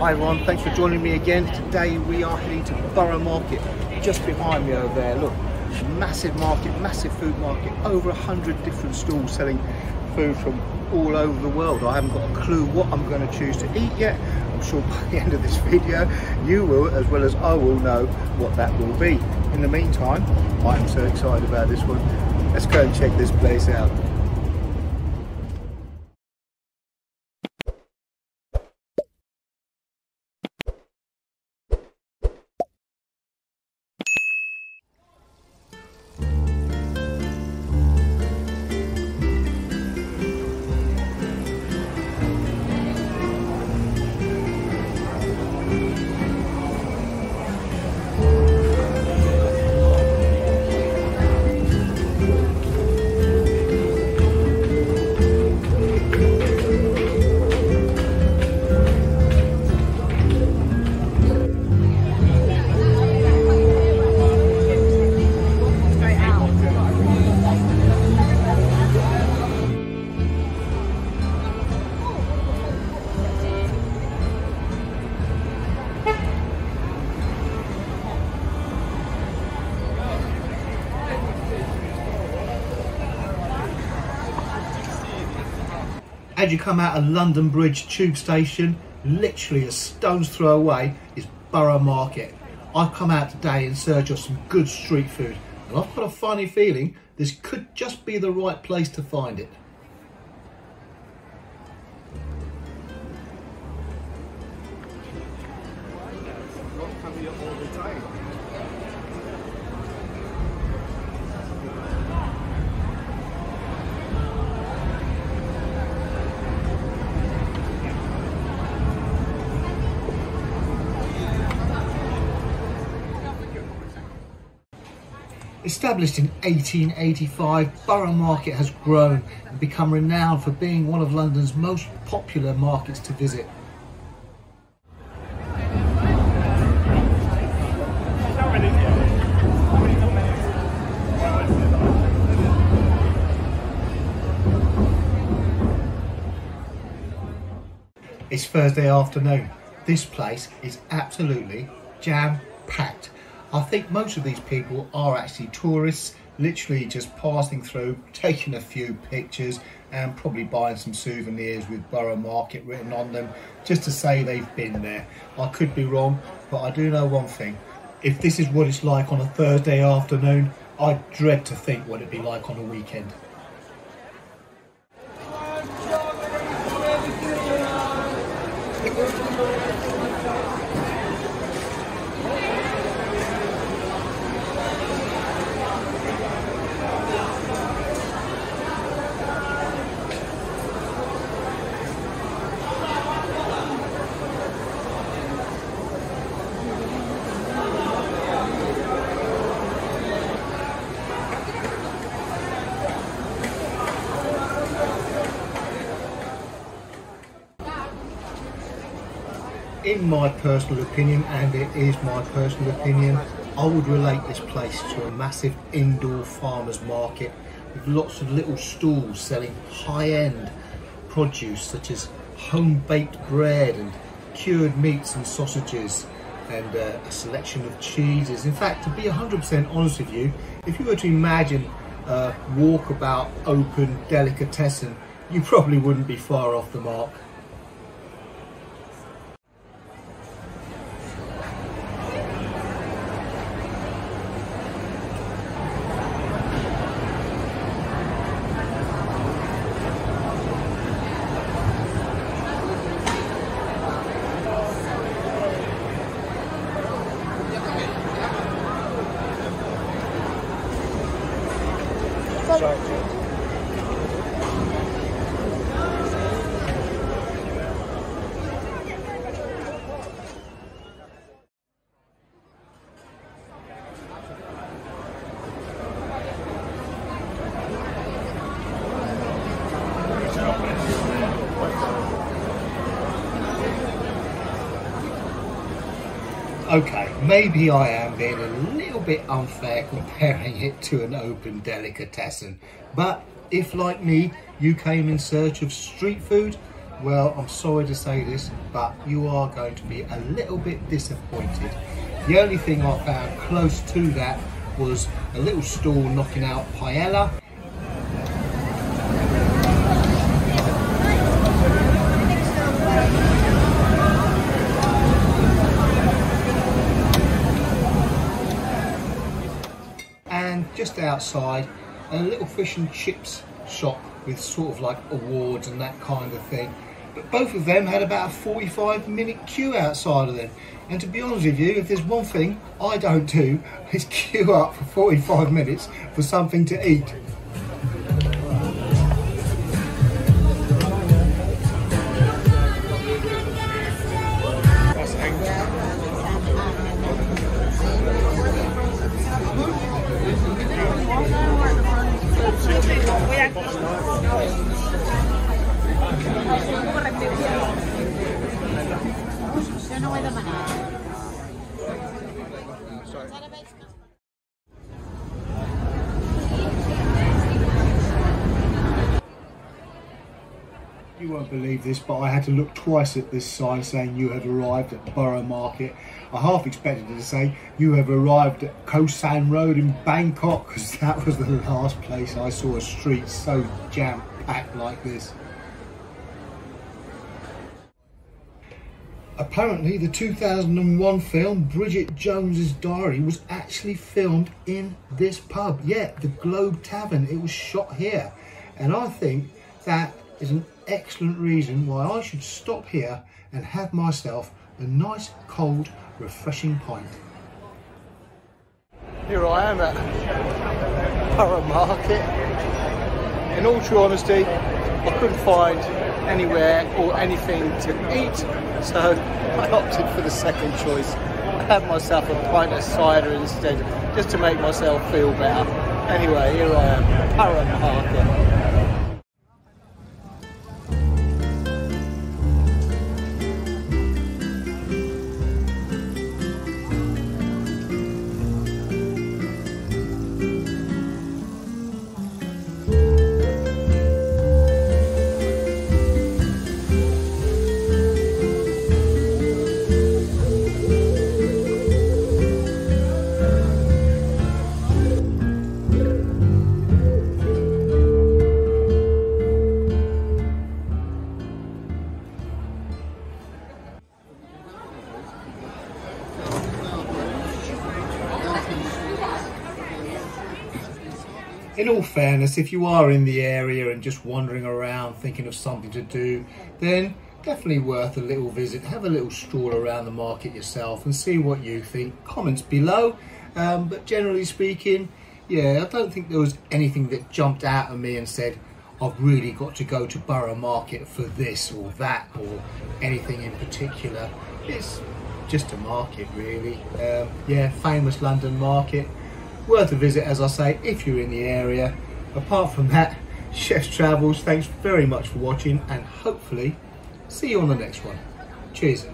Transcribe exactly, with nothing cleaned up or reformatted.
Hi everyone, thanks for joining me again. Today we are heading to Borough Market, just behind me over there. Look, massive market, massive food market, over a hundred different stalls selling food from all over the world. I haven't got a clue what I'm going to choose to eat yet. I'm sure by the end of this video you will, as well as I will, know what that will be. In the meantime, I am so excited about this one. Let's go and check this place out. As you come out of London Bridge tube station, literally a stone's throw away is Borough Market. I've come out today in search of some good street food, and I've got a funny feeling this could just be the right place to find it. Established in eighteen eighty-five, Borough Market has grown and become renowned for being one of London's most popular markets to visit. It's Thursday afternoon. This place is absolutely jam-packed. I think most of these people are actually tourists, literally just passing through, taking a few pictures and probably buying some souvenirs with Borough Market written on them, just to say they've been there. I could be wrong, but I do know one thing. If this is what it's like on a Thursday afternoon, I dread to think what it'd be like on a weekend. In my personal opinion, and it is my personal opinion, I would relate this place to a massive indoor farmers market with lots of little stalls selling high-end produce such as home-baked bread and cured meats and sausages and uh, a selection of cheeses. In fact, to be one hundred percent honest with you, if you were to imagine a walkabout open delicatessen, you probably wouldn't be far off the mark. Okay, maybe I am being a little bit unfair comparing it to an open delicatessen, but if, like me, you came in search of street food, Well, I'm sorry to say this, but you are going to be a little bit disappointed. The only thing I found close to that was a little stall knocking out paella. And just outside, a little fish and chips shop with sort of like awards and that kind of thing. But both of them had about a forty-five minute queue outside of them. And to be honest with you, if there's one thing I don't do, is queue up for forty-five minutes for something to eat. You won't believe this, but I had to look twice at this sign saying you have arrived at Borough Market. I half expected it to say you have arrived at Khao San Road in Bangkok, because that was the last place I saw a street so jam-packed like this. Apparently the two thousand one film Bridget Jones's Diary was actually filmed in this pub. Yeah, the Globe Tavern. It was shot here. And I think that is an excellent reason why I should stop here and have myself a nice, cold, refreshing pint. Here I am at Borough Market. In all true honesty, I couldn't find anywhere or anything to eat, so I opted for the second choice. I had myself a pint of cider instead, just to make myself feel better. Anyway, here I am at Borough Market. In all fairness, if you are in the area and just wandering around thinking of something to do, then definitely worth a little visit. Have a little stroll around the market yourself and see what you think. Comments below, um, but generally speaking, yeah, I don't think there was anything that jumped out at me and said, I've really got to go to Borough Market for this or that or anything in particular. It's just a market, really. Um, yeah, famous London market. Worth a visit, as I say, if you're in the area. Apart from that, Chefstravels, thanks very much for watching, and hopefully see you on the next one. Cheers.